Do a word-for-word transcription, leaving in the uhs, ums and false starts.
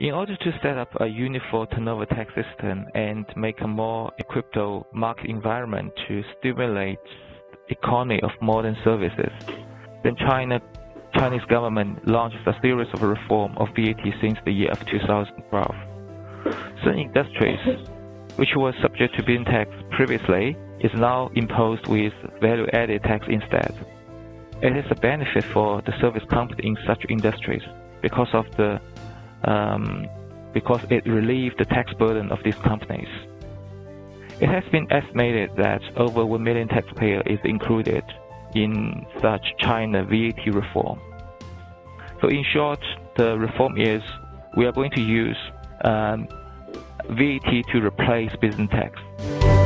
In order to set up a uniform turnover tax system and make a more equitable market environment to stimulate the economy of modern services, then China, Chinese government launched a series of reform of V A T since the year of two thousand twelve. Certain industries, which were subject to being taxed previously, is now imposed with value-added tax instead. It is a benefit for the service company in such industries because of the um, because it relieves the tax burden of these companies. It has been estimated that over one million taxpayers is included in such China V A T reform. So in short, the reform is we are going to use um, V A T to replace business tax.